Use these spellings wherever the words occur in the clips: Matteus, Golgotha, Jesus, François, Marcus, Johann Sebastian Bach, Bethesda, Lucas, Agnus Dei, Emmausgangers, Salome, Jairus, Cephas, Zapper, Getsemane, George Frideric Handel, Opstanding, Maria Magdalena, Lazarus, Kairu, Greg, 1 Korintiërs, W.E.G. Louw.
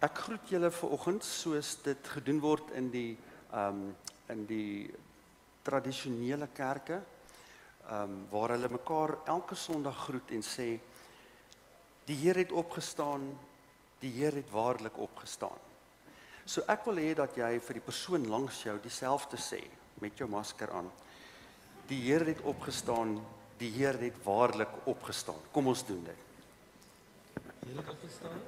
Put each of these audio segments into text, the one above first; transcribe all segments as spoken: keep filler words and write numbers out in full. Ek groet julle vanoggend soos dit gedoen word in die, um, in die tradisionele kerke, um, waar hulle mekaar elke Sondag groet en sê, die Heer het opgestaan, die Heer het waarlik opgestaan. So ek wil hê dat jy vir die persoon langs jou dieselfde sê, met jou masker aan. Die Heer het opgestaan, die Heer het waarlik opgestaan. Kom ons doen dit. Die Heer het opgestaan.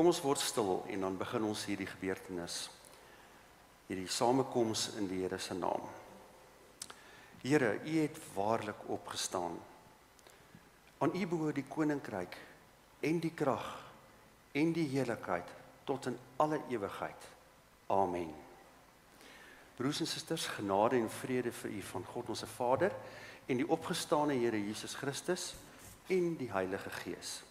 Kom ons word stil en dan begin ons hierdie gebeurtenis, hierdie samekoms in die Here se naam. Here, U het waarlik opgestaan. Aan U behoort die koninkryk en die krag en die heerlikheid tot in alle ewigheid. Amen. Broers en susters, genade en vrede vir U van God ons Vader en die opgestane Here Jesus Christus en die Heilige Gees.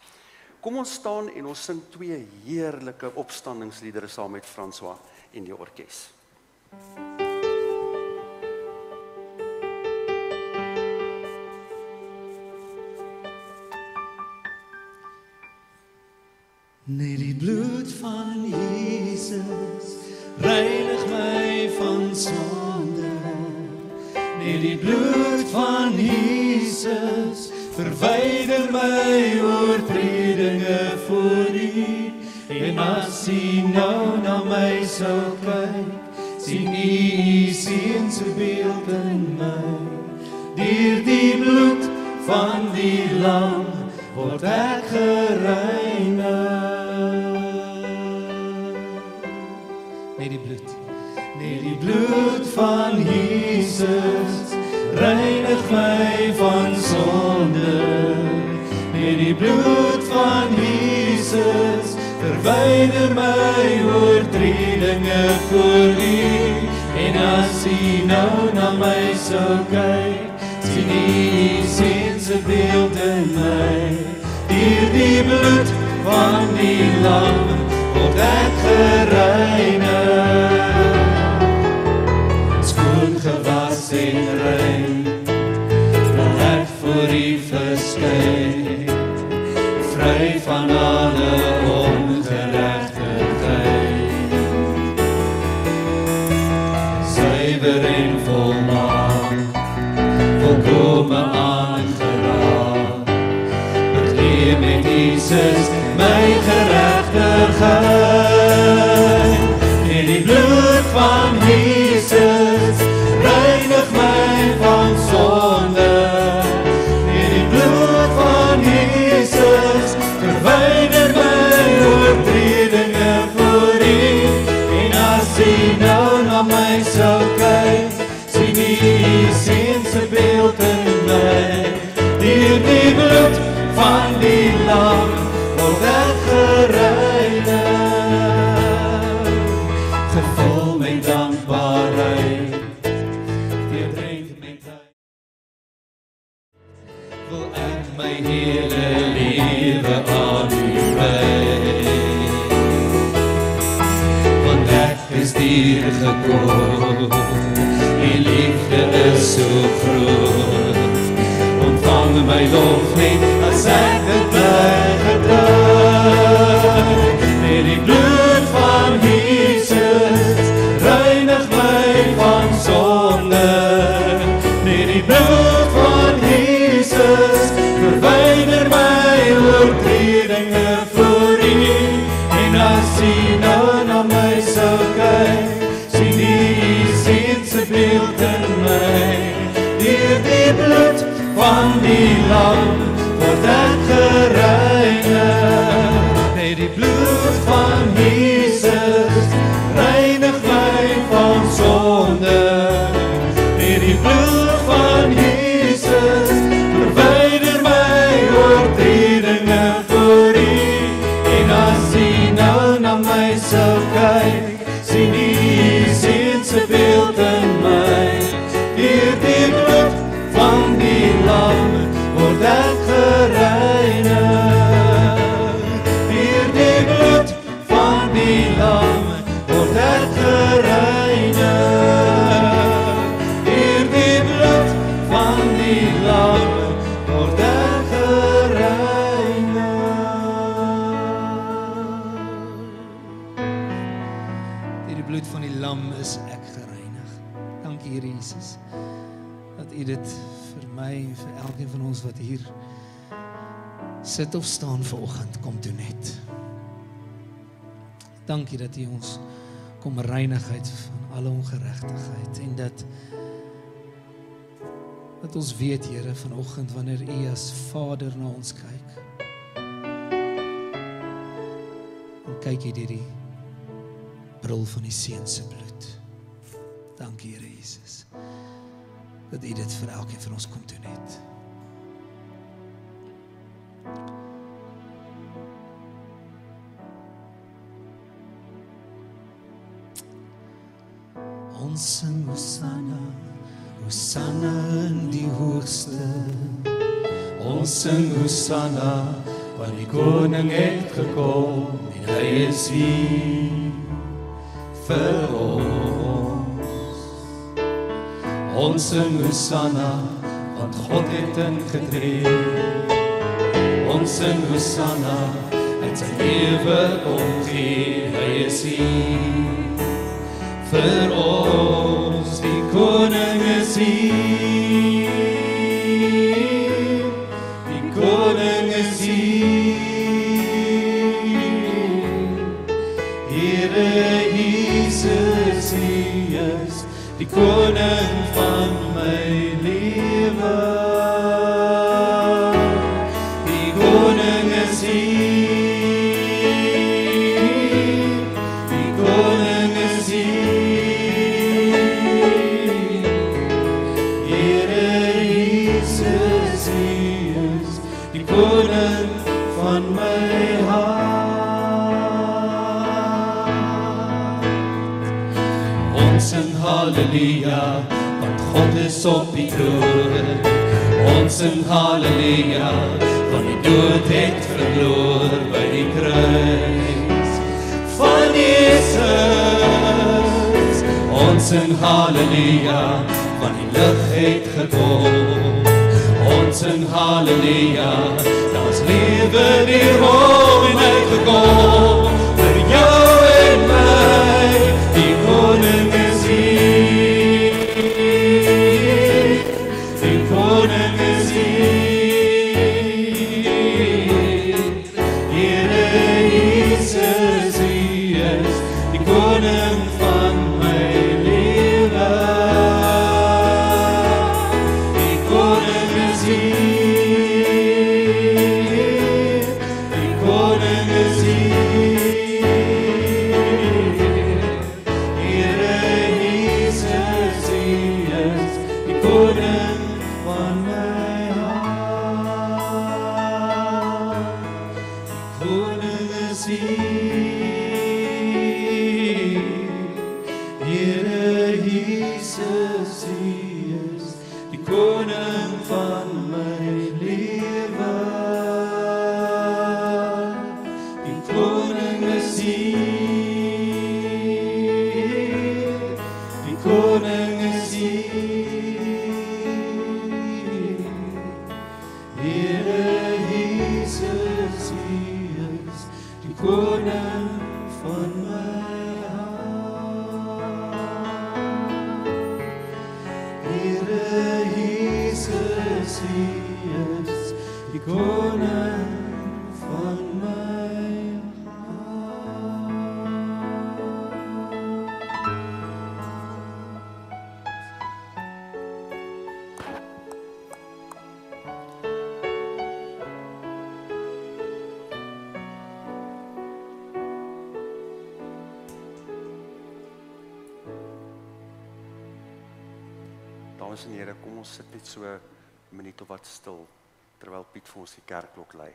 Kom ons staan en ons sing twee heerlike opstandingsliedere saam met François en die orkes. Nee, die bloed van Jesus reinig my van sonde. Nee, die bloed van Jesus verwyder my oortredinge voor U, en as U nou na my sou kyk, sien U U seun se beeld in my. Deur die bloed van die lam word ek gereinig. Nee, die bloed, nee, die bloed van Jesus reinig my van sonde. Nee, die bloed van Jesus verwyder my oortredinge voor U, en as U nou na my sou kyk, sien U U seun se beeld in my. Deur die bloed van die lam word ek gereinig, gewas en rein, wil ek voor U verskyn, vry van alle ongeregtigheid. Suiwer en volmaak, volkome aangeraak, bekleed met Jesus my geregtigheid. En die bloed van Jesus reinig my van sonde. En die bloed van Jesus verwyder my oortredinge voor U, en as U nou na my sou kyk, sien U U seun se beeld in my. Deur die bloed van die lam word ek gereinig, gevul met dankbaarheid. My hele lewe aan U wy, want ek is dier gekoop, U liefde is so groot. Ontvang my lof net as ek het bly gedoen. Met die bloed van Jesus reinig my van sonde. Met die bloed van Jesus verwyder my oortredinge voor U, en as U nou na my sou kyk, sien U U seun se beeld in my. Deur die bloed van die lam word ek gereinig. Nee, die bloed van Jesus reinig my van sonde. Nee, die bloed van Jesus verwyder my oortredinge voor U, en as U nou na my sou kyk, sien U U seun se beeld in my. Deur die bloed van die Jezus. Dat u dit voor mij en voor elkeen van ons wat hier zit of staan vanoggend, komt u net. Dank je dat u ons kom reinig uit van alle ongerechtigheid. En dat, dat ons weet, Heere, vanochtend wanneer u als Vader naar ons kijkt. En kijk je die bril van die Seense bloed. Dank je, Heere Jezus. Dat u dit voor elke van ons komt doen net. Ons zing Hosanna, Hosanna in die hoogste. Ons zing Hosanna, want die koning het gekom en hy is hier vir ons. Ons zing Hosanna, want God het ingetree. Ons zing Hosanna, uit sy lewe kom gee, hy is hier. Vir ons die koning is hier, die koning is hier, Heere Jezus, Hy is die koning van my lewe. Halleluja, want God is op die troon. Ons zing halleluja, want die dood het verloor by die kruis van Jezus. Ons zing halleluja, want die lig het gekom. Ons zing halleluja, daar's lewe die roem en uitgekom. Vir jou en my, die koning is hier. Stil, terwyl Piet vir ons die kerkklok lei.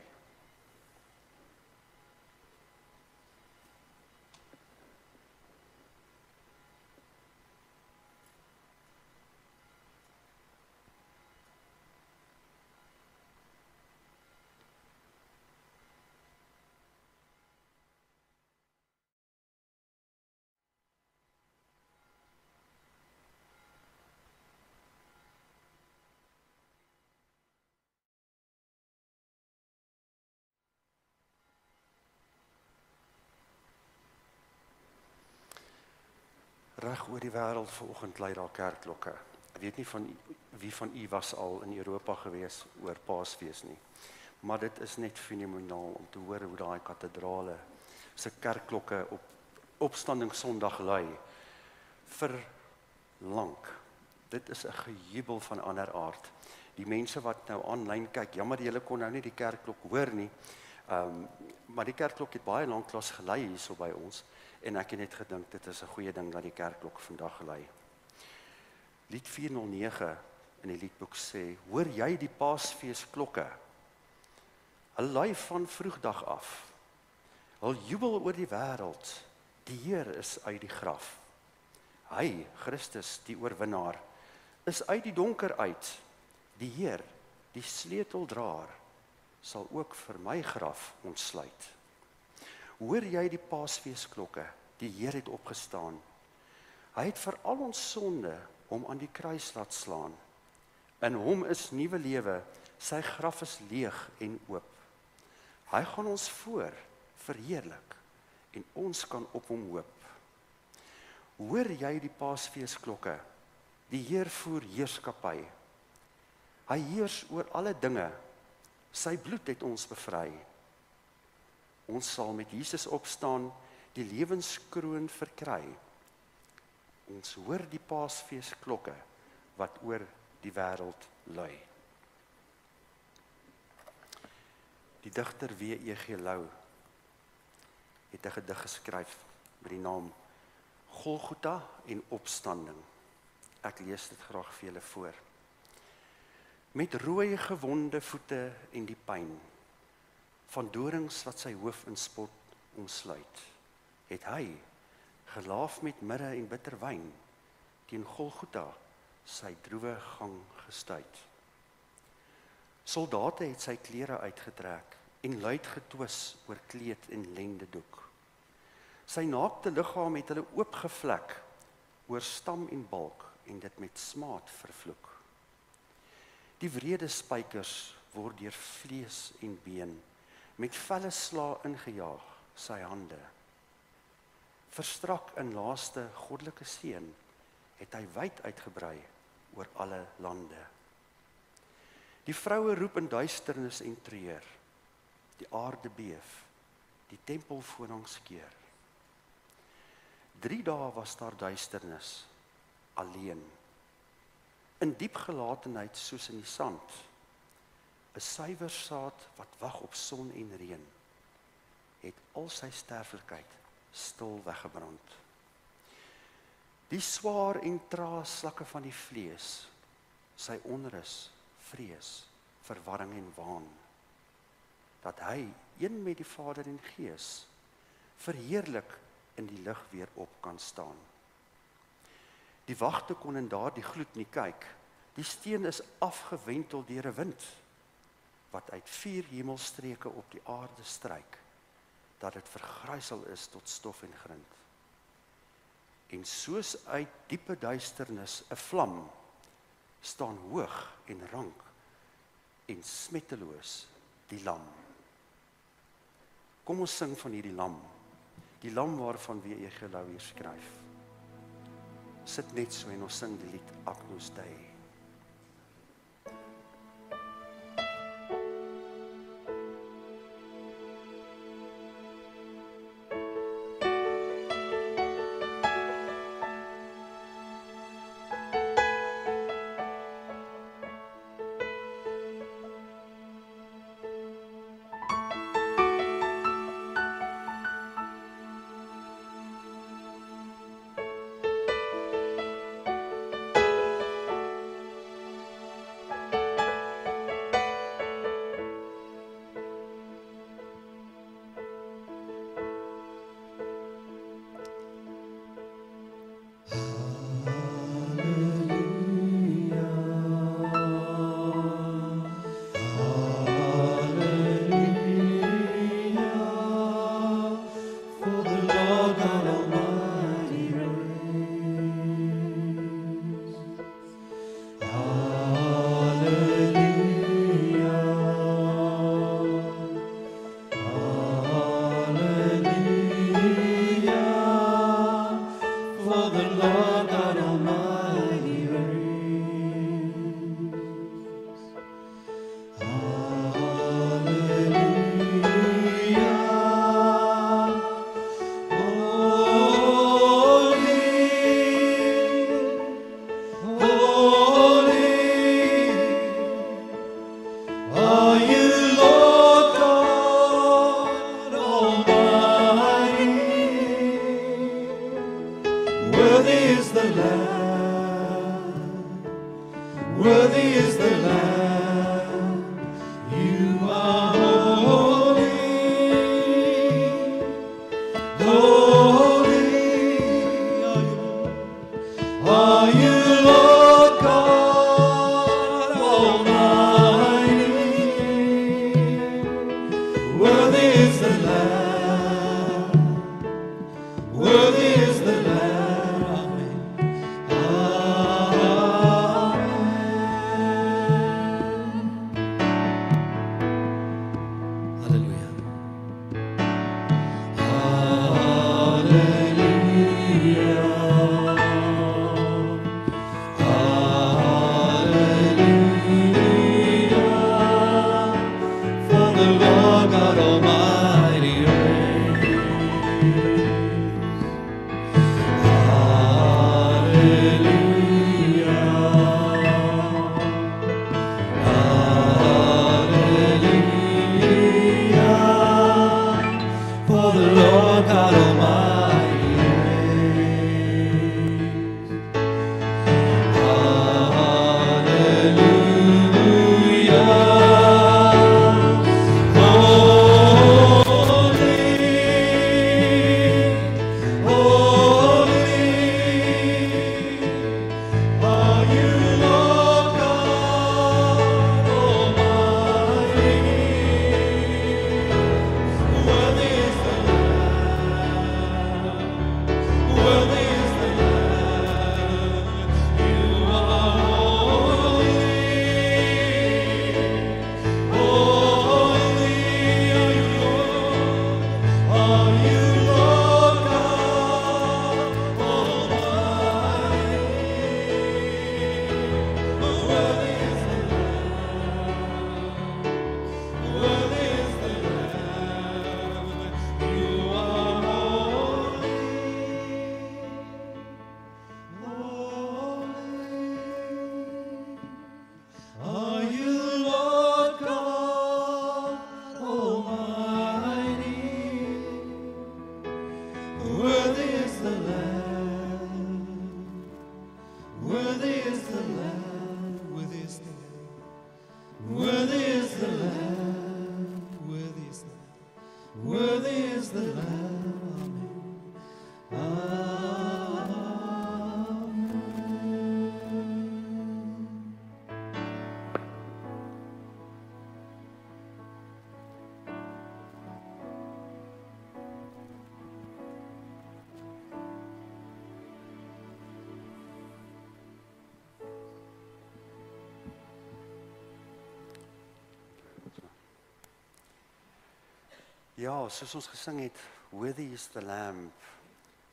Reg oor die wêreld vanoggend lei daar kerkklokke. Ek weet nie van wie van u was al in Europa gewees oor Paasfees nie. Maar dit is net fenomenaal om te hoor hoe daai kathedrale se kerkklokke op Opstanding Sondag lui vir lank. Dit is 'n gejubel van ander aard. Die mense wat nou aanlyn kyk, jammer julle kon nou nie die kerkklok hoor nie. Um, maar die kerkklok het baie lank klas gelei hierso by ons en ek het net gedink dit is 'n goeie ding dat die kerkklok vandag gelei. Lied vier nul nege in die liedboek sê: "Hoor jy die Paasfeesklokke? Hulle lui van vroegdag af. Hulle jubel oor die wêreld. Die Heer is uit die graf. Hy, Christus, die oorwinnaar, is uit die donker uit. Die Heer, die sleuteldraer, sal ook vir my graf ontsluit. Hoor jy die Paasfeesklokke? Die Heer het opgestaan. Hy het vir al ons sonde hom aan die kruis laat slaan. In hom is nuwe lewe, sy graf is leeg en oop. Hy gaan ons voor verheerlik en ons kan op hom hoop. Hoor jy die Paasfeesklokke? Die Heer voer heerskappy. Hy heers oor alle dinge. Sy bloed het ons bevry. Ons sal met Jesus opstaan, die lewenskroon verkry. Ons hoor die Paasfeesklokke wat oor die wêreld lui." Die digter W E G Louw het 'n gedig geskryf met die naam Golgotha en Opstanding. Ek lees dit graag vir julle voor. Met rooi gewonde voete en die pyn van dorings wat sy hoof in spot omsluit, het hy, gelaaf met mirre en bitter wyn, teen Golgotha sy droewe gang gestuit. Soldate het sy klere uitgetrek en luid getwis oor kleed en lendedoek. Sy naakte liggaam het hulle oopgevlek oor stam en balk en dit met smaad vervloek. Die wrede spykers word deur vlees en been met velle sla ingejaag sy hande. Verstrak in laaste goddelike seën het hy wyd uitgebrei oor alle lande. Die vroue roep in duisternis en treur. Die aarde beef, die tempel voorhang skeur. Drie dae was daar duisternis, alleen. In diep gelatenheid soos in die sand, 'n suiwer saad wat wag op son en reën, het al sy sterflikheid stil weggebrand. Die swaar en traaslakke van die vlees, sy onrus, vrees, verwarring en waan, dat hy, een met die Vader en Gees, verheerlik in die lig weer op kan staan. Die wagte kon in daardie gloed nie kyk. Die steen is afgewentel deur 'n wind wat uit vier hemelstreke op die aarde stryk, dat dit vergrysel is tot stof en grind. En soos uit diepe duisternis 'n vlam staan hoog en rank en smetteloos die lam. Kom ons sing van hierdie lam, die lam waarvan W E G Louw hier skryf. Sit net so en ons sing die lied Agnus Dei. Ja, soos ons gesing het, worthy is the Lamb,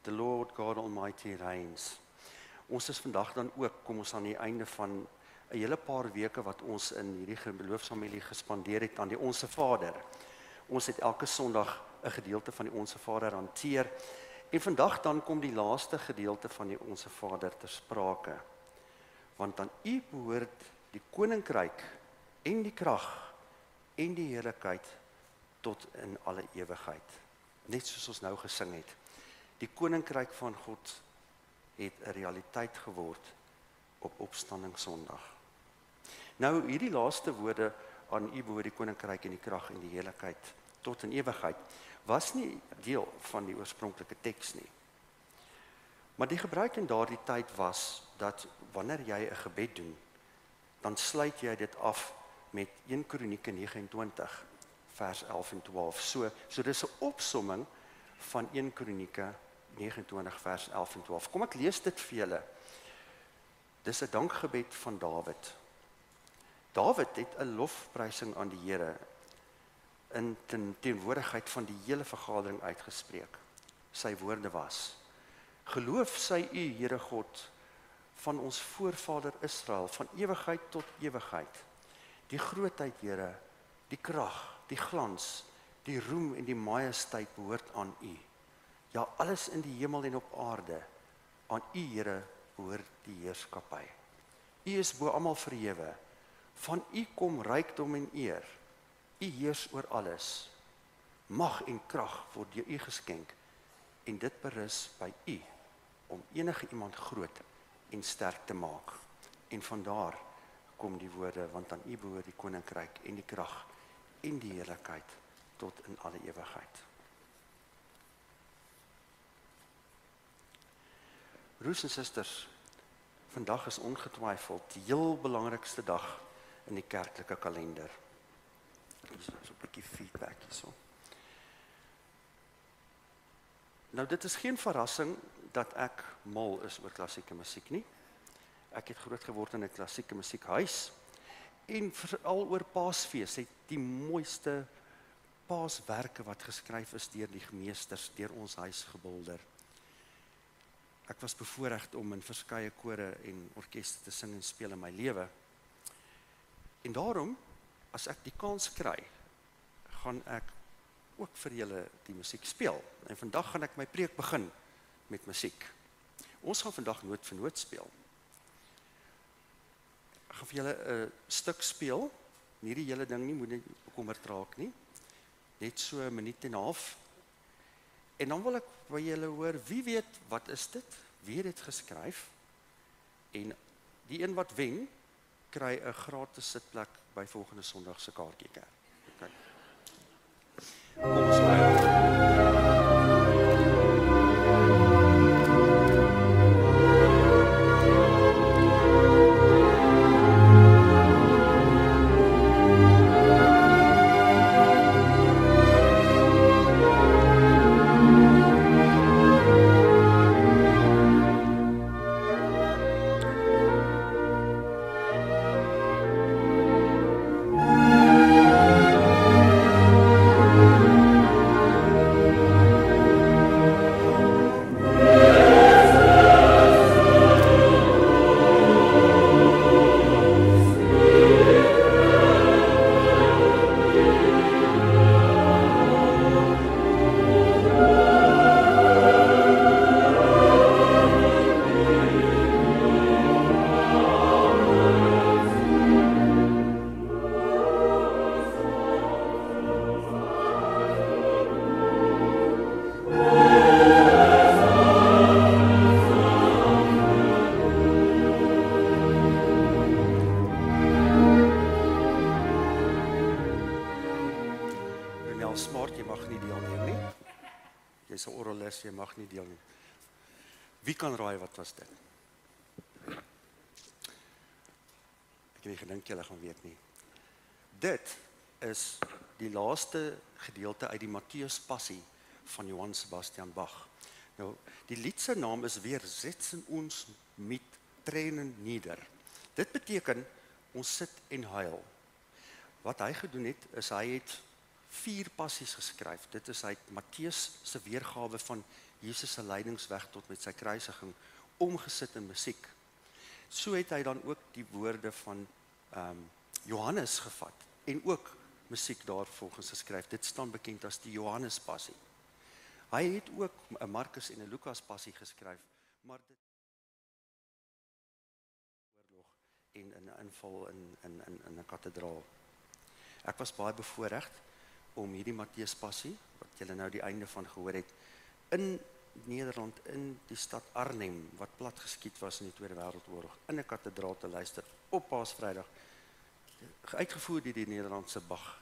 the Lord God Almighty reigns. Ons is vandag dan ook, kom ons aan die einde van 'n hele paar weke wat ons in hierdie geloofsfamilie gespandeer het aan die Onse Vader. Ons het elke Sondag 'n gedeelte van die Onse Vader hanteer en vandag dan kom die laaste gedeelte van die Onse Vader ter sprake. Want aan U behoort die koninkryk en die krag en die heerlikheid tot in alle ewigheid. Net soos ons nou gesing het. Die koninkryk van God het 'n realiteit geword op Opstanding Sondag. Nou hierdie laaste woorde aan U behoort die koninkryk en die krag en die heerlikheid tot in ewigheid was nie deel van die oorspronklike teks nie. Maar die gebruik in daardie tyd was dat wanneer jy 'n gebed doen, dan sluit jy dit af met een Kronieke negenentwintig. vers elf en twaalf. So, so dis 'n opsomming van een Kronieke negenentwintig vers elf en twaalf. Kom ek lees dit vir julle. Dis 'n dankgebed van Dawid. Dawid het 'n lofprysing aan die Here in ten, teenwoordigheid van die hele vergadering uitgespreek. Sy woorde was: Geloof sy U, Here God, van ons voorvader Israel, van ewigheid tot ewigheid. Die grootheid, Here, die krag, die glans, die roem en die majesteit behoort aan U. Ja, alles in die hemel en op aarde, aan U, Here, behoort die heerskappy. U is bo almal verhewe. Van U kom rykdom en eer. U heers oor alles. Mag en krag word deur U geskenk en dit berus by U om enige iemand groot en sterk te maak. En vandaar kom die woorde, want aan U behoort die koninkryk en die krag en die heerlikheid tot in alle ewigheid. Broers en susters, vandag is ongetwyfeld die heel belangrikste dag in die kerklike kalender. Dis so 'n bietjie feedback hierso. Nou, dit is geen verrassing dat ek mal is oor klassieke musiek nie. Ek het groot geword in 'n klassieke musiekhuis. En veral oor Paasfees het die mooiste paaswerke wat geskryf is deur die meesters deur ons huis gebulder. Ek was bevoorregd om in verskeie kore en orkeste te sing en speel in my lewe. En daarom, as ek die kans kry, gaan ek ook vir julle die musiek speel. En vandag gaan ek my preek begin met musiek. Ons gaan vandag noot vir noot speel. Ek gaan vir julle 'n stuk speel. Nie die hele ding nie, moet nie bekommerd raak nie. Net so 'n minuut en 'n half. En dan wil ek by julle hoor, wie weet wat is dit? Wie het dit geskryf? En die een wat wen, kry 'n gratis sitplek by volgende Sondag se kaartjieker. Okay. Kom ons kyk. Jy mag nie deel nie. Wie kan raai wat was dit? Ek het gedink julle gaan weet nie. Dit is die laaste gedeelte uit die Matteus-Passie van Johann Sebastian Bach. Nou, die lied se naam is weer Setzen uns mit Tränen nieder. Dit beteken ons sit en huil. Wat hy gedoen het, is hy het vier passies geskryf. Dit is uit Matteus se weergawe van Jesus se lydingsweg tot met sy kruisiging omgesit in musiek. So het hy dan ook die woorde van um, Johannes gevat en ook musiek daarvolgens geskryf. Dit staan bekend as die Johannes passie. Hy het ook 'n Marcus en 'n Lucas passie geskryf, maar dit oorlog en 'n inval in 'n in 'n 'n kathedraal. Ek was baie bevoorregd om hierdie Matteus passie wat julle nou die einde van gehoor het in Nederland, in die stad Arnhem, wat plat geskiet was in die Tweede Wêreldoorlog, in 'n kathedraal te luister op Paasvrydag, uitgevoer deur die Nederlandse Bach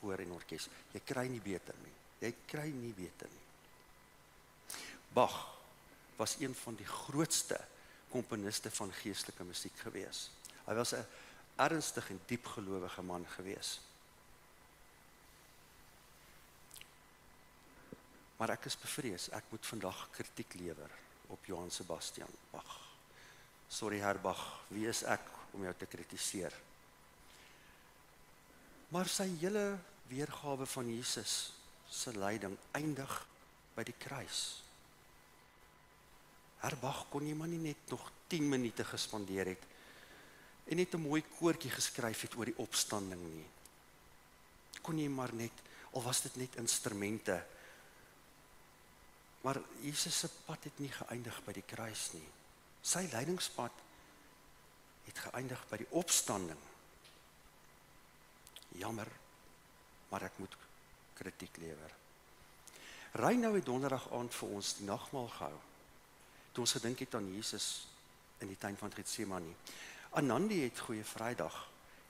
koor en orkes. Jy kry nie beter nie. Jy kry nie beter nie. Bach was een van die grootste komponiste van geestelike musiek gewees. Hy was 'n ernstig en diepgelowige man gewees. Maar ek is bevrees, ek moet vandag kritiek lewer op Johann Sebastian Bach. Sorry Herr Bach, wie is ek om jou te kritiseer? Maar sy hele weergawe van Jesus se lyding eindig by die kruis. Herr Bach kon jy maar nie net nog tien minute gespandeer het en net 'n mooi koortjie geskryf het oor die opstanding nie. Kon jy maar net, al was dit net instrumente, maar Jesus se pad het nie geëindig by die kruis nie. Sy leidingspad het geëindig by die opstanding. Jammer, maar ek moet kritiek lewer. Reinoud het donderdag aand vir ons die nagmaal gehou, toe ons gedink het aan Jesus in die tuin van Getsemane. Anandi het Goeie Vrydag,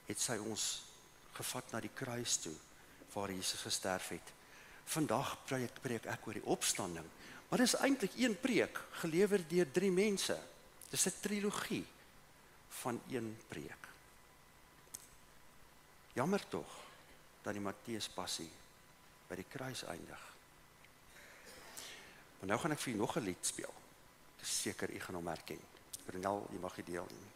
het sy ons gevat na die kruis toe, waar Jesus gesterf het. Vandag preek, preek ek oor die opstanding, maar dit is eintlik een preek, gelewer deur drie mense. Dit is 'n trilogie van een preek. Jammer tog dat die Matteus-passie by die kruis eindig. Maar nou gaan ek vir julle nog 'n lied speel. Ek is seker u gaan hom herken. Renel, jy mag nie deel nie.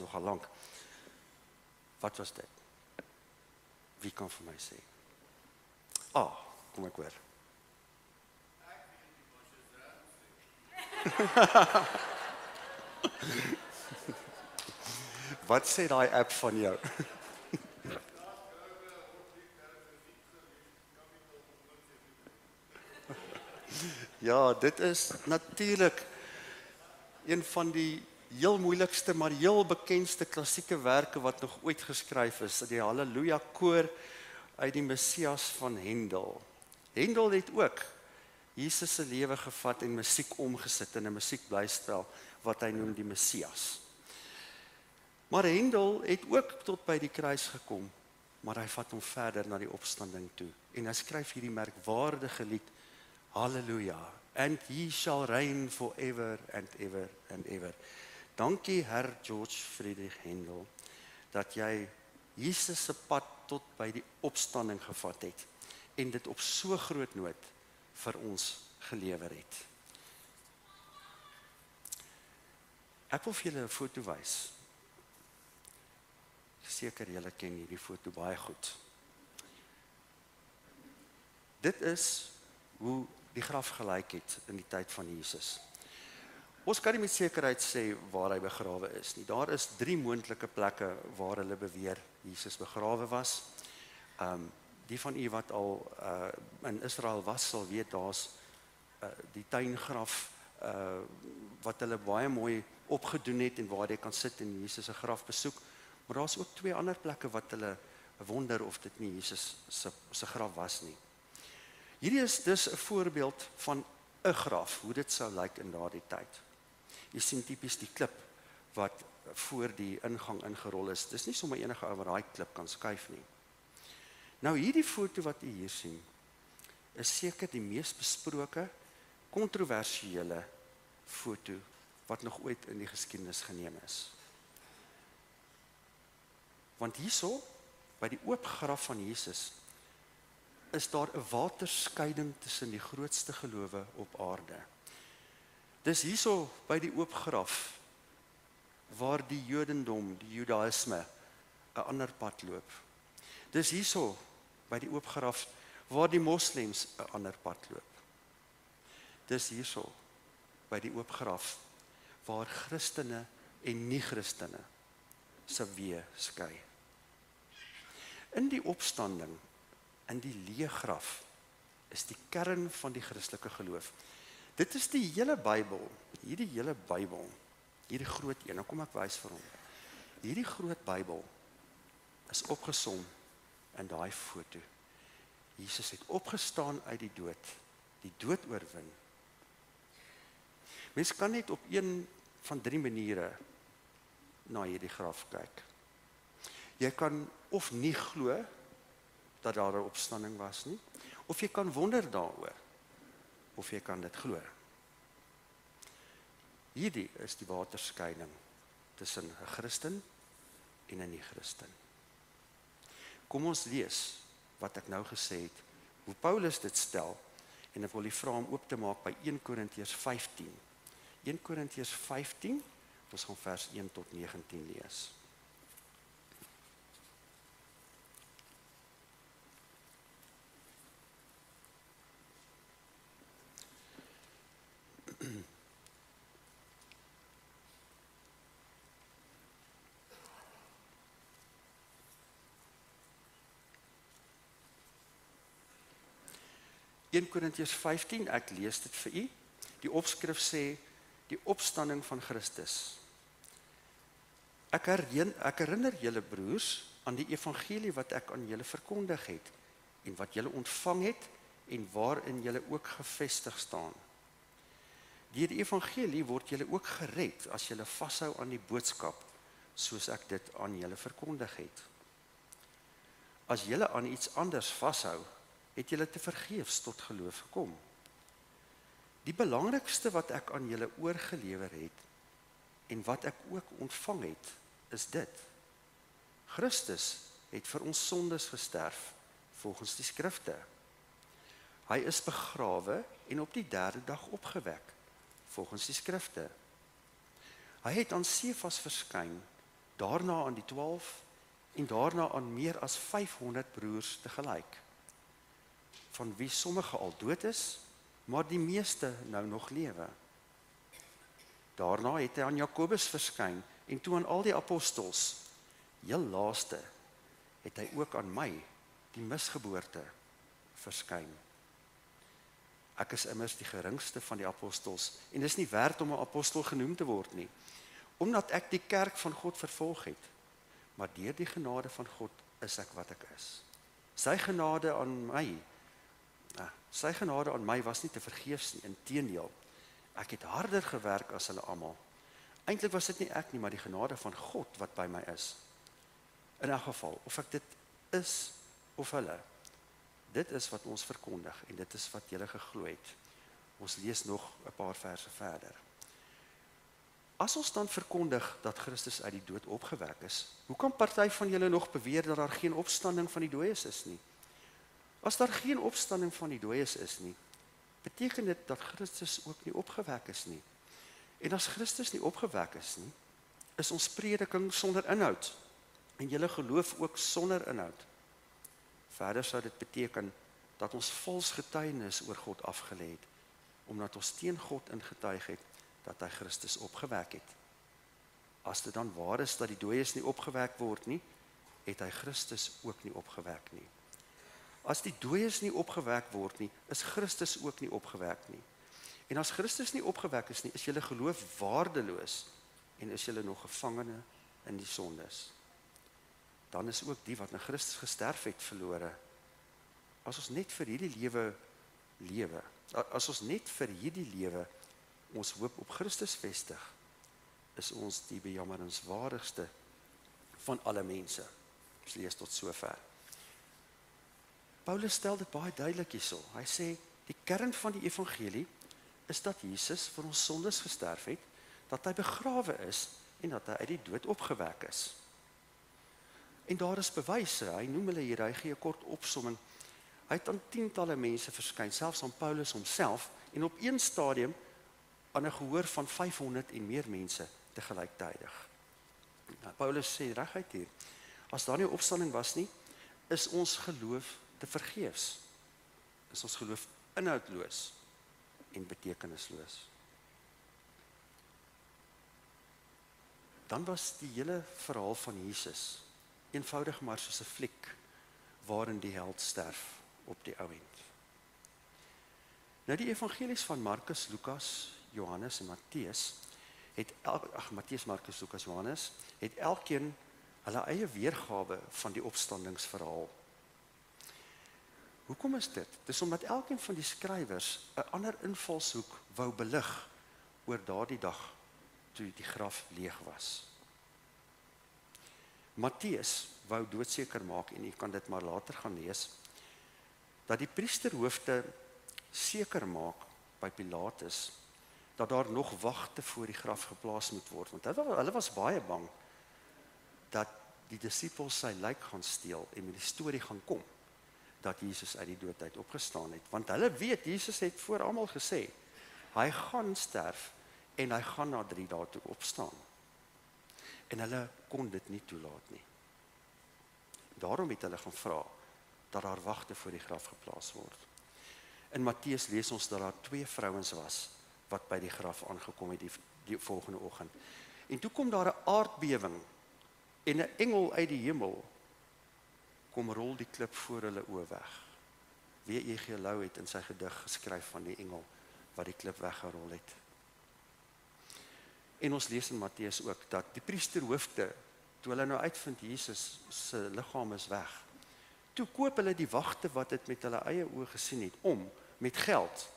Nogal lank. Wat was dit? Wie kan vir my sê? Ah, kom ek hoor. Wat sê daai app van jou? Ja, dit is natuurlik een van die heel moeilikste, maar heel bekendste klassieke werke wat nog ooit geskryf is, die Halleluja koor uit die Messias van Handel. Handel het ook Jesus se lewe gevat en musiek omgesit in 'n musiekblyspel wat hy noem die Messias. Maar Handel het ook tot by die kruis gekom, maar hy vat hom verder na die opstanding toe en hy skryf hierdie merkwaardige lied Halleluja, and he shall reign forever and ever and ever. Dankie Herr George Frideric Handel dat jy Jesus se pad tot by die opstanding gevat het en dit op so groot nood vir ons gelewer het. Ek wil vir julle 'n foto wys. Seker julle ken hierdie foto baie goed. Dit is hoe die graf gelyk het in die tyd van Jesus. Ons kan nie met sekerheid sê waar hy begrawe is nie. Daar is drie moontlike plekke waar hulle beweer Jesus begrawe was. Um, die van u wat al uh, in Israel was, sal weet daar's uh, die tuingraf uh, wat hulle baie mooi opgedoen het en waar jy kan sit en Jesus se graf besoek. Maar daar's ook twee ander plekke wat hulle wonder of dit nie Jesus se graf was nie. Hierdie is dus 'n voorbeeld van 'n graf, hoe dit sou lyk in daardie tyd. Jy sien tipies die klip wat voor die ingang ingerol is. Dis nie sommer enige ou wat daai klip kan skuif nie. Nou hierdie foto wat u hier sien, is seker die mees besproke, kontroversiële foto wat nog ooit in die geskiedenis geneem is. Want hierso, by die oop graf van Jesus, is daar 'n waterskeiding tussen die grootste gelowe op aarde. Dis hierso by die oop graf waar die Jodendom, die Judaïsme, 'n ander pad loop. Dis hierso by die oop graf waar die moslems 'n ander pad loop. Dis hierso by die oop graf waar Christene en nie-Christene se weë skei. In die opstanding, in die leë graf, is die kern van die Christelike geloof. Dit is die hele Bybel, hierdie hele Bybel, hierdie groot een, nou kom ek wys vir hom. Hierdie groot Bybel is opgesom in daai foto. Jesus het opgestaan uit die dood, die dood oorwin. Mens kan net op een van drie maniere na hierdie graf kyk. Jy kan of nie glo dat daar 'n opstanding was nie, of jy kan wonder daaroor, of jy kan dit glo. Hierdie is die waterskeiding tussen 'n Christen en 'n nie-Christen. Kom ons lees wat ek nou gesê het, hoe Paulus dit stel, en ek wil die vraag om oop te maak by Eerste Korintiërs vyftien. Eerste Korintiërs vyftien, ons gaan vers een tot negentien lees. Eerste Korintiërs vyftien, ek lees dit vir u. Die opskrif sê, die opstanding van Christus. Ek herinner, ek herinner julle broers aan die evangelie wat ek aan julle verkondig het, en wat julle ontvang het, en waarin julle ook gevestig staan. Deur die evangelie word julle ook gered, as julle vashou aan die boodskap, soos ek dit aan julle verkondig het. As julle aan iets anders vashou, het julle te vergeefs tot geloof gekom. Die belangrikste wat ek aan julle oorgelewer het, en wat ek ook ontvang het, is dit. Christus het vir ons sondes gesterf, volgens die skrifte. Hy is begrawe en op die derde dag opgewek, volgens die skrifte. Hy het aan Cephas verskyn, daarna aan die twaalf, en daarna aan meer as vyfhonderd broers tegelyk, van wie sommige al dood is, maar die meeste nou nog lewe. Daarna het hy aan Jacobus verskyn, en toe aan al die apostels, heel laaste, het hy ook aan my, die misgeboorte, verskyn. Ek is immers die geringste van die apostels, en dis nie werd om 'n apostel genoem te word nie, omdat ek die kerk van God vervolg het, maar deur die genade van God is ek wat ek is. Sy genade aan my, Sy genade aan my was nie te vergeefs nie, inteendeel. Ek het harder gewerk as hulle almal. Eintlik was dit nie ek nie, maar die genade van God wat by my is. In elk geval, of ek dit is of hulle, dit is wat ons verkondig en dit is wat julle geglo het. Ons lees nog 'n paar verse verder. As ons dan verkondig dat Christus uit die dood opgewek is, hoe kan party van julle nog beweer dat daar geen opstanding van die dooies is nie? As daar geen opstanding van die dooies is nie, beteken dit dat Christus ook nie opgewek is nie. En as Christus nie opgewek is nie, is ons prediking sonder inhoud, en julle geloof ook sonder inhoud. Verder sou dit beteken dat ons vals getuienis oor God afgelê het, omdat ons teen God ingetuig het dat hy Christus opgewek het. As dit dan waar is dat die dooies nie opgewek word nie, het hy Christus ook nie opgewek nie. As die dooies nie opgewek word nie, is Christus ook nie opgewek nie. En as Christus nie opgewek is nie, is julle geloof waardeloos en is julle nog gevangene in die sondes. Dan is ook die wat na Christus gesterf het verlore. As ons net vir hierdie lewe lewe, as ons net vir hierdie lewe ons hoop op Christus vestig, is ons die bejammerenswaardigste van alle mense. Ons lees tot sover. Paulus stel dit baie duidelik hierso. Hy sê die kern van die evangelie is dat Jesus vir ons sondes gesterf het, dat hy begrawe is en dat hy uit die dood opgewek is. En daar is bewyse, hy noem hulle hier, hy gee 'n kort opsomming. Hy het aan tientalle mense verskyn, selfs aan Paulus homself, en op een stadium aan 'n gehoor van vyfhonderd en meer mense tegelyktijdig. Nou, Paulus sê reguit hier, as daar nie opstanding was nie, is ons geloof te vergeefs. Is ons geloof inhoudloos en betekenisloos. Dan was die hele verhaal van Jesus eenvoudig maar soos 'n fliek waarin die held sterf op die ouend. Nou die evangelies van Marcus, Lucas, Johannes en Matteus het elk, ag Matteus, Marcus, Lucas, Johannes het elkeen hulle eie weergawe van die opstandingsverhaal. Hoekom is dit? Dis omdat elkeen van die skrywers 'n ander invalshoek wou belig oor daardie dag toe die graf leeg was. Matteus wou doodseker maak, en jy kan dit maar later gaan lees, dat die priesterhoofde seker maak by Pilatus dat daar nog wagte voor die graf geplaas moet word, want hulle was baie bang dat die disippels sy lijk gaan steel en met die storie gaan kom dat Jesus uit die dood uit opgestaan het, want hulle weet Jesus het voor almal gesê hy gaan sterf en hy gaan na drie dae toe opstaan. En hulle kon dit nie toelaat nie. Daarom het hulle gaan vra dat daar wagte voor die graf geplaas word. In Matteus lees ons dat daar twee vrouens was wat by die graf aangekom het die, die volgende oggend. En toe kom daar 'n aardbewing en 'n engel uit die hemel kom rol die klip voor hulle oë weg. W E G Louw het in sy gedig geskryf van die engel wat die klip weggerol het. En ons lees in Matteus ook dat die priesterhoofde, toe hulle nou uitvind Jesus se liggaam is weg, toe koop hulle die wagte wat dit met hulle eie oë gesien het, om met geld,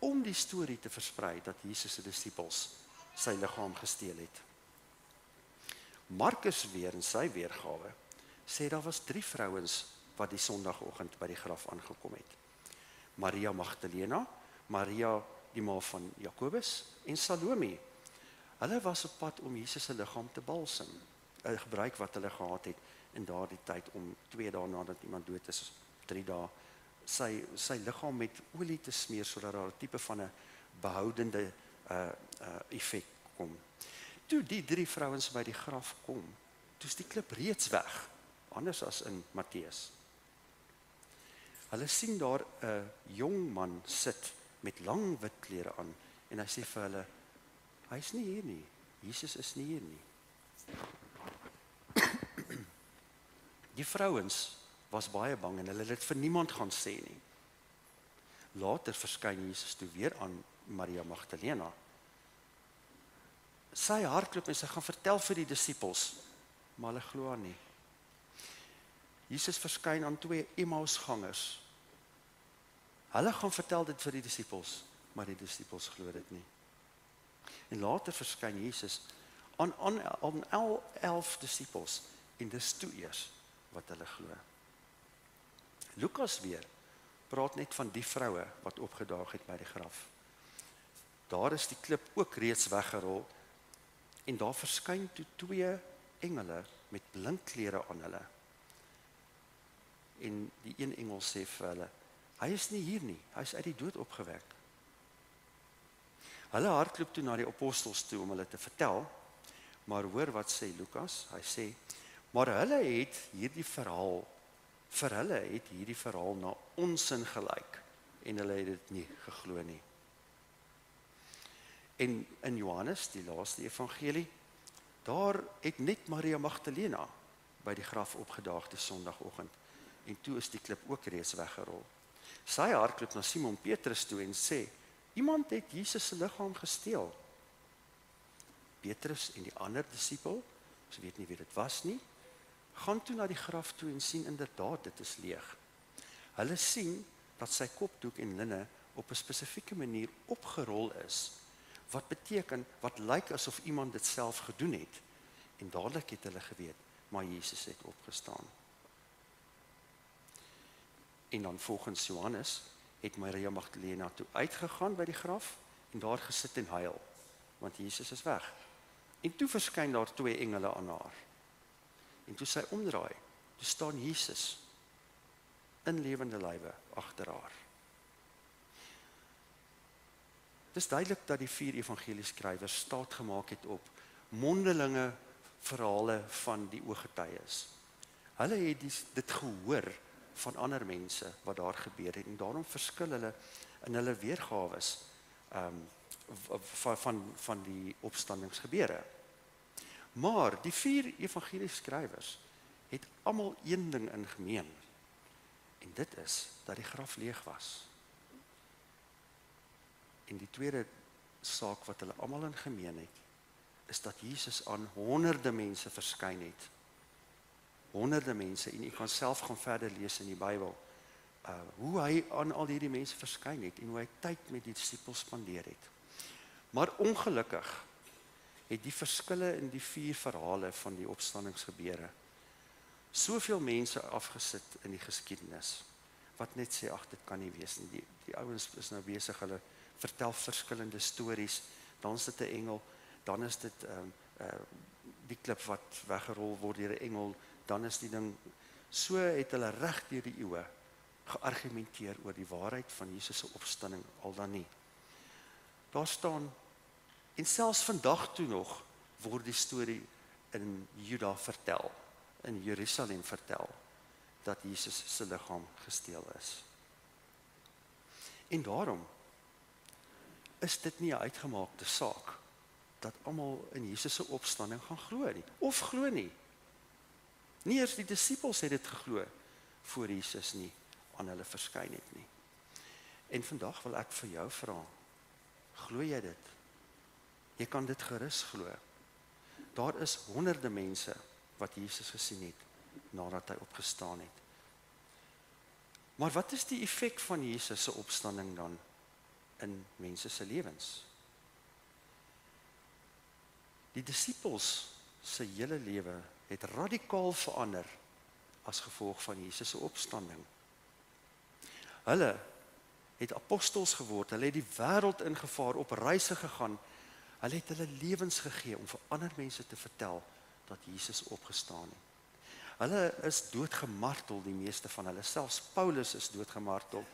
om die storie te versprei dat Jesus se disippels sy liggaam gesteel het. Markus weer in sy weergawe sê daar was drie vrouens wat die sondagoggend by die graf aangekom het. Maria Magdalena, Maria die ma van Jacobus en Salome. Hulle was op pad om Jesus se liggaam te balsem, 'n gebruik wat hulle gehad het in daardie tyd om twee dae nadat iemand dood is, drie dae, sy, sy liggaam met olie te smeer, sodat daar 'n tipe van 'n behoudende uh, uh, effek kom. Toe die drie vrouens by die graf kom, toe is die klip reeds weg, anders as in Matteus. Hulle sien daar 'n jong man sit met lang wit klere aan, en hy sê vir hulle, hy is nie hier nie, Jesus is nie hier nie. Die vrouens was baie bang en hulle het dit vir niemand gaan sê nie. Later verskyn Jesus toe weer aan Maria Magdalena. Sy hardloop en sy gaan vertel vir die disippels, maar hulle glo nie. Jesus verskyn aan twee Emmausgangers. Hulle gaan vertel dit vir die disippels, maar die disippels glo dit nie. En later verskyn Jesus aan, aan, aan al elf disippels, en dis toe eers wat hulle glo. Lukas weer praat net van die vroue wat opgedaag het by die graf. Daar is die klip ook reeds weggerol, en daar verskyn toe twee engele met blink klere aan hulle. En die een engel sê vir hulle, hy is nie hier nie, hy is uit die dood opgewek. Hulle hardloop toe na die apostels toe om hulle te vertel, maar hoor wat sê Lukas, hy sê, Maar hulle het hierdie verhaal, vir hulle het hierdie verhaal na onsin gelyk en hulle het dit nie geglo nie. En in Johannes, die laaste evangelie, daar het net Maria Magdalena by die graf opgedaag die sondagoggend en toe is die klip ook reeds weggerol. Sy hardloop na Simon Petrus toe en sê, iemand het Jesus se liggaam gesteel. Petrus en die ander disipel, ons weet nie wie dit was nie, gaan toe na die graf toe en sien inderdaad dit is leeg. Hulle sien dat sy kopdoek en linne op 'n spesifieke manier opgerol is, wat beteken, wat lyk asof iemand dit self gedoen het. En dadelik het hulle geweet, maar Jesus het opgestaan. En dan volgens Johannes het Maria Magdalena toe uitgegaan by die graf en daar gesit en huil, want Jesus is weg. En toe verskyn daar twee engele aan haar. En toe sy omdraai, toe staan Jesus in lewende lywe agter haar. Het is duidelik dat die vier evangelieskrywers staat gemaak het op mondelinge verhale van die ooggetuies. Hulle het die, dit gehoor van ander mense wat daar gebeur het en daarom verskil hulle in hulle weergawes um, van, van, van die opstandingsgebeure. Maar die vier evangelieskrywers het almal een ding in gemeen. En dit is dat die graf leeg was. En die tweede saak wat hulle almal in gemeen het, is dat Jesus aan honderde mense verskyn het. Honderde mense, en jy kan self gaan verder lees in die Bybel, uh, hoe hy aan al hierdie mense verskyn het, en hoe hy tyd met die disciples spandeer het. Maar ongelukkig het die verskille in die vier verhale van die opstandingsgebeure soveel mense afgesit in die geskiedenis, wat net sê, ag, dit kan nie wees nie. Die, die ouens is nou besig, hulle vertel verskillende stories, dan is dit 'n engel, dan is dit um, uh, die klip wat weggerol word deur 'n engel, dan is die ding, so het hulle reg deur die eeue geargumenteer oor die waarheid van Jesus se opstanding al dan nie. Daar staan, en selfs vandag toe nog, word die storie in Juda vertel, in Jerusalem vertel, dat Jesus se liggaam gesteel is. En daarom is dit nie 'n uitgemaakte saak dat almal in Jesus se opstanding gaan glo nie, of glo nie. Nie eers die disippels het dit geglo voor Jesus nie aan hulle verskyn het nie. En vandag wil ek vir jou vra, glo jy dit? Jy kan dit gerus glo. Daar is honderde mense wat Jesus gesien het nadat hy opgestaan het. Maar wat is die effek van Jesus se opstanding dan in mense se lewens? Die disippels se hele lewe het radikaal verander as gevolg van Jesus se opstanding. Hulle het apostels geword, hulle het die wêreld ingevaar, op reise gegaan, hulle het hulle lewens gegee om vir ander mense te vertel dat Jesus opgestaan het. Hulle is doodgemartel, die meeste van hulle, selfs Paulus is doodgemartel,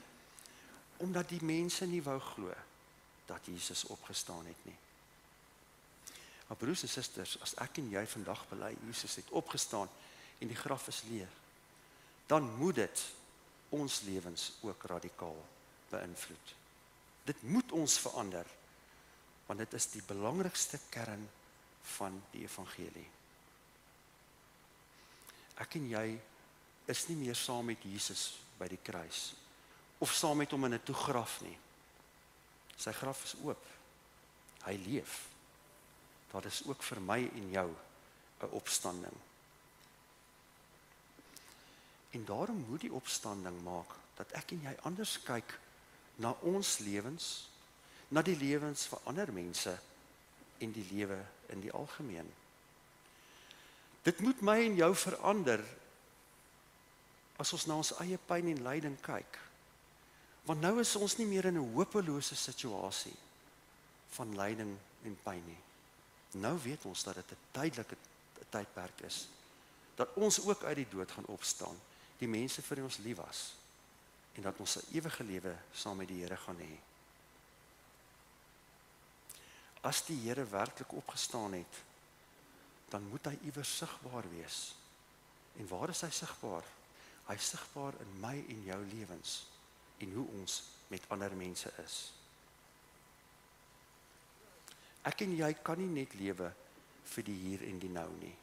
omdat die mense nie wou glo dat Jesus opgestaan het nie. Maar broers en susters, as ek en jy vandag bely, Jesus het opgestaan en die graf is leeg, dan moet dit ons lewens ook radikaal beïnvloed. Dit moet ons verander, want dit is die belangrikste kern van die evangelie. Ek en jy is nie meer saam met Jesus by die kruis, of saam met hom in 'n toegraf nie. Sy graf is oop, hy leef. Dat is ook vir my en jou 'n opstanding. En daarom moet die opstanding maak dat ek en jy anders kyk na ons lewens, na die lewens van ander mense en die lewe in die algemeen. Dit moet my en jou verander as ons na ons eie pyn en lyding kyk. Want nou is ons nie meer in 'n hopelose situasie van lyding en pyn nie. Nou weet ons dat dit 'n tydelike tydperk is, dat ons ook uit die dood gaan opstaan, die mense vir ons lief was, en dat ons 'n ewige lewe saam met die Here gaan hê. As die Here werklik opgestaan het, dan moet hy iewers sigbaar wees En waar is hy sigbaar? Hy is sigbaar in my en jou lewens en hoe ons met ander mense is. Ek en jy kan nie net lewe vir die hier en die nou nie.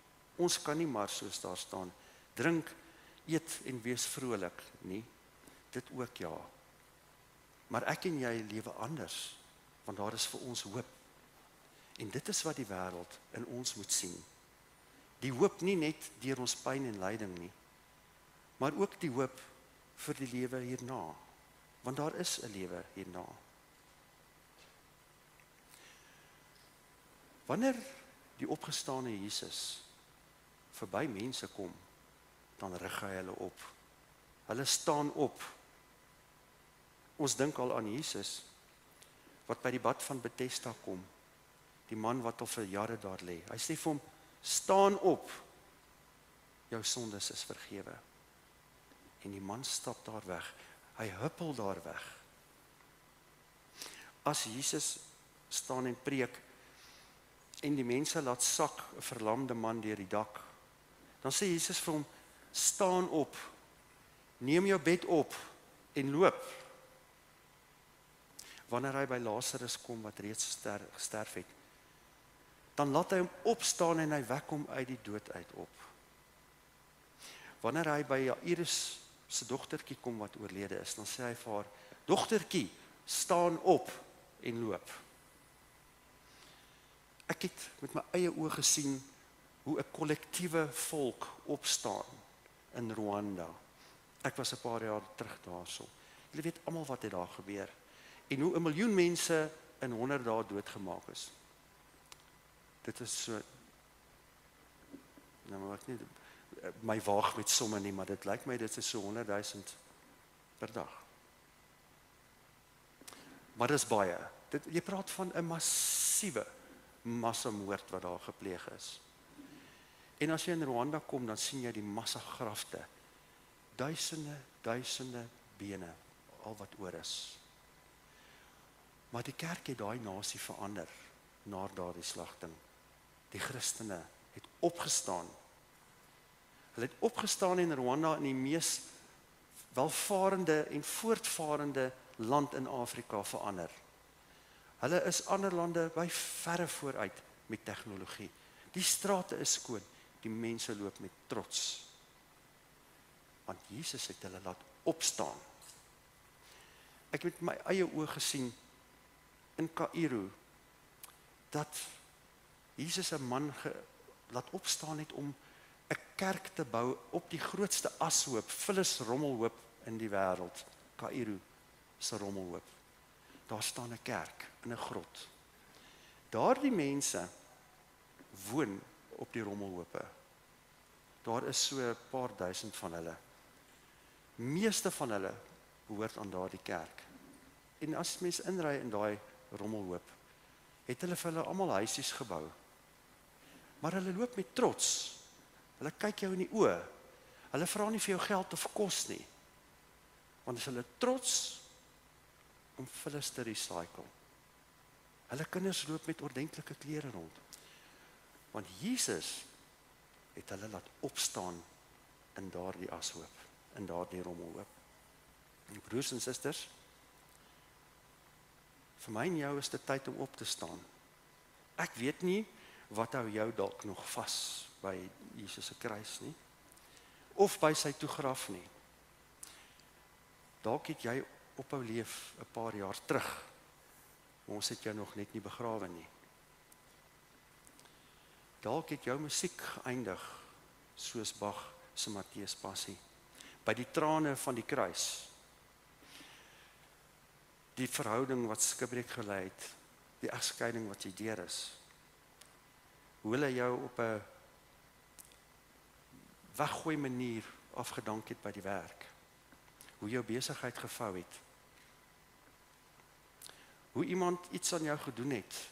Ons kan nie maar soos daar staan, drink, eet en wees vrolik nie. Dit ook ja. Maar ek en jy lewe anders, want daar is vir ons hoop. En dit is wat die wêreld in ons moet sien. Die hoop nie net deur ons pyn en lyding nie, maar ook die hoop vir die lewe hierna, want daar is 'n lewe hierna. Wanneer die opgestane Jesus verby mense kom, dan rig hy hulle op. Hulle staan op. Ons dink al aan Jesus, wat by die bad van Bethesda kom, die man wat al vir jare daar lê. Hy sê vir hom, staan op, jou sondes is vergewe. En die man stap daar weg, hy huppel daar weg. As Jesus staan en preek, en die mense laat sak, 'n verlamde man deur die dak, dan sê Jesus vir hom, staan op, neem jou bed op, en loop. Wanneer hy by Lazarus kom, wat reeds gesterf het, dan laat hy hom opstaan en hy wek hom uit die dood uit op. Wanneer hy by Jairus se dogtertjie kom wat oorlede is, dan sê hy vir haar, dogtertjie, staan op en loop. Ek het met my eie oë gesien hoe 'n kollektiewe volk opstaan in Rwanda. Ek was 'n paar jaar terug daarso. Julle weet almal wat het daar gebeur. En hoe 'n miljoen mense in honderd dae doodgemaak is. Dit is so, nou maar ek nie my waag met somme nie, maar dit lyk my dit is so honderd duisend per dag. Maar dis baie. Dit, jy praat van 'n massiewe massamoord wat daar gepleeg is. En as jy in Rwanda kom, dan sien jy die massagrafte. Duisende, duisende bene, al wat oor is. Maar die kerk het daai nasie verander na daardie slagting. Die Christene het opgestaan. Hulle het opgestaan in Rwanda, in die mees welvarende en voortvarende land in Afrika verander. Hulle is ander lande by verre vooruit met tegnologie. Die strate is skoon, die mense loop met trots. Want Jesus het hulle laat opstaan. Ek het met my eie oë gesien in Kairu dat Jesus 'n man ge, laat opstaan het om 'n kerk te bou op die grootste ashoop, vullis rommelhoop in die wêreld. Kairu se rommelhoop. Daar staan 'n kerk in 'n grot. Daardie mense woon op die rommelhope. Daar is so 'n paar duisend van hulle. Meeste van hulle behoort aan daardie kerk. En as mense inry in daai rommelhoop, het hulle vir hulle almal huisies gebou. Maar hulle loop met trots. Hulle kyk jou in die oë. Hulle vra nie vir jou geld of kos nie. Want is hulle trots om vullis te recycle. Hulle kinders loop met ordentlike klere rond. Want Jesus het hulle laat opstaan in daardie ashoop, in daardie rommelhoop. En broers en susters, vir my en jou is dit tyd om op te staan. Ek weet nie wat hou jou dalk nog vas by Jesus se kruis nie, of by sy toegraf nie. Dalk het jy ophou leef 'n paar jaar terug, maar ons het jou nog net nie begrawe nie. Dalk het jou musiek geëindig, soos Bach se Matthäus-Passion, by die trane van die kruis. Die verhouding wat skibreek gelei het, die egskeiding wat jy deur is, hoe hulle jou op 'n weggooi manier afgedank het by die werk, hoe jou besigheid gevou het, hoe iemand iets aan jou gedoen het,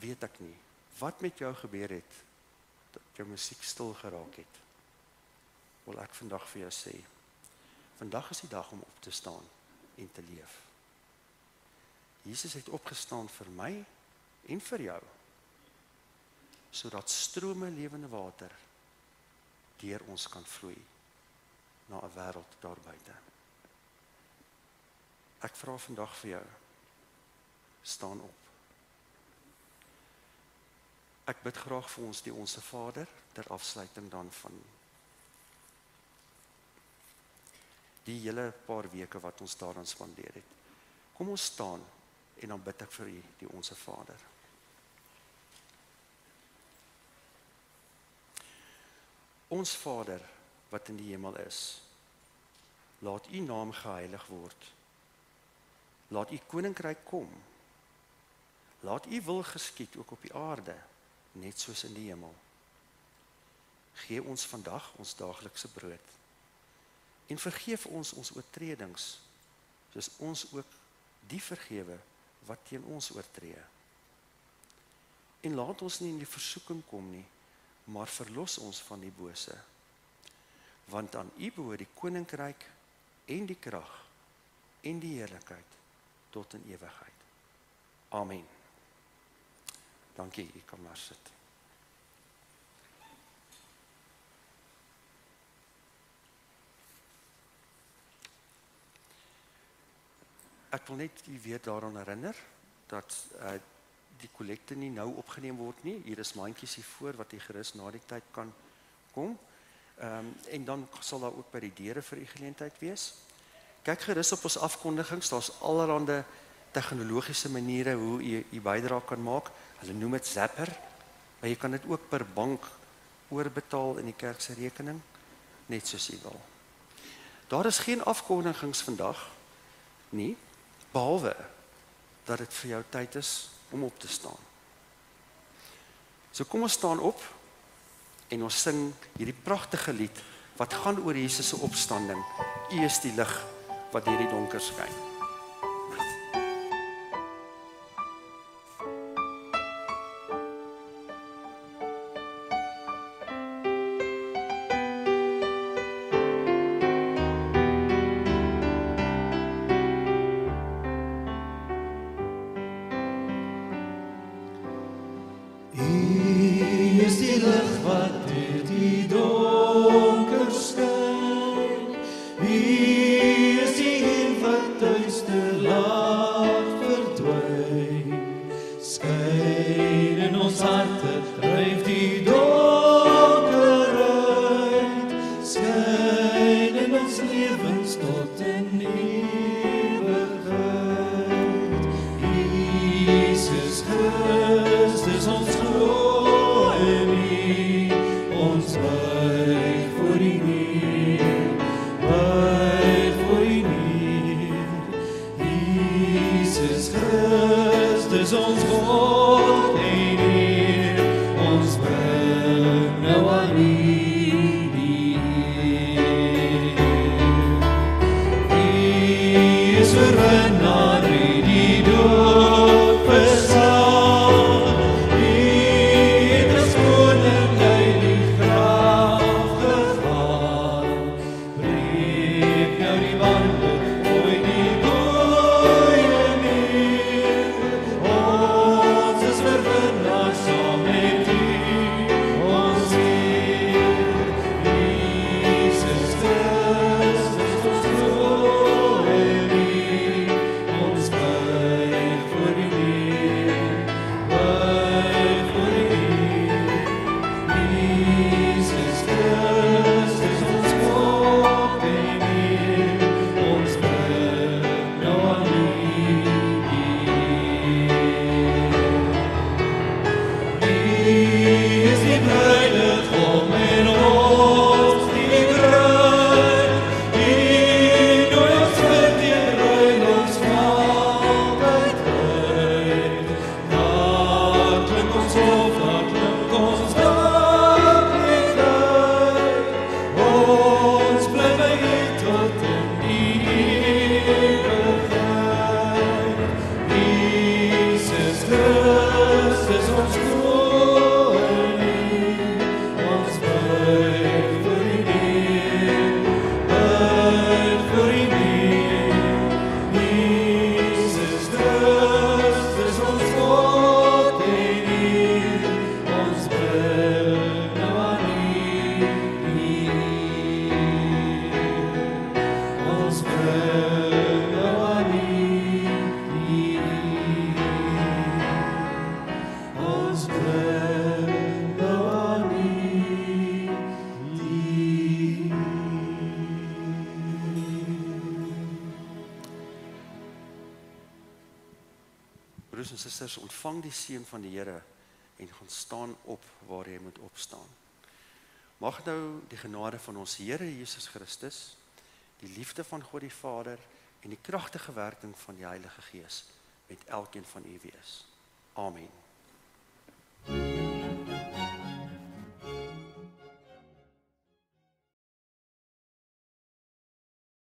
weet ek nie, wat met jou gebeur het, dat jou musiek stil geraak het, wil ek vandag vir jou sê, vandag is die dag om op te staan, en te leef. Jesus het opgestaan vir my en vir jou, sodat strome lewende water deur ons kan vloei na 'n wêreld daar buite. Ek vra vandag vir jou, staan op. Ek bid graag vir ons die Onse Vader, ter afsluiting dan van die hele paar weke wat ons daaraan spandeer het. Kom ons staan en dan bid ek vir u, die Onse Vader. Ons Vader, wat in die hemel is, laat u naam geheilig word. Laat u koninkryk kom. Laat u wil geskied ook op die aarde, net soos in die hemel. Gee ons vandag ons daaglikse brood en vergeef ons ons oortredings, soos ons ook die vergewe wat teen ons oortree. En laat ons nie in die versoeking kom nie, maar verlos ons van die bose. Want aan u behoort die koninkryk en die krag en die heerlikheid tot in ewigheid. Amen. Dankie, u kan maar sit. Ek wil net u weer daaraan herinner dat uh, die kollekte nie nou opgeneem word nie. Hier is mandjies hier voor wat u gerus na die tyd kan kom. Um, en dan sal daar ook by die deure vir u geleentheid wees. Kyk gerus op ons afkondigings, daar's allerhande tegnologiese maniere hoe u u bydrae kan maak. Hulle noem dit Zapper, maar jy kan dit ook per bank oorbetaal in die kerk se rekening, net soos u wil. Daar is geen afkondigings vandag nie, behalwe dat dit vir jou tyd is om op te staan. So kom ons staan op en ons sing hierdie pragtige lied wat gaan oor Jesus se opstanding. U is die lig wat deur die donker skyn. We're not ready to pass. He is gone, he is gone. Broers en sisters, ontvang die seën van die Here en gaan staan op waar jy moet opstaan. Mag nou die genade van ons Here Jesus Christus, die liefde van God die Vader en die kragtige werking van die Heilige Gees met elkeen van u wees. Amen.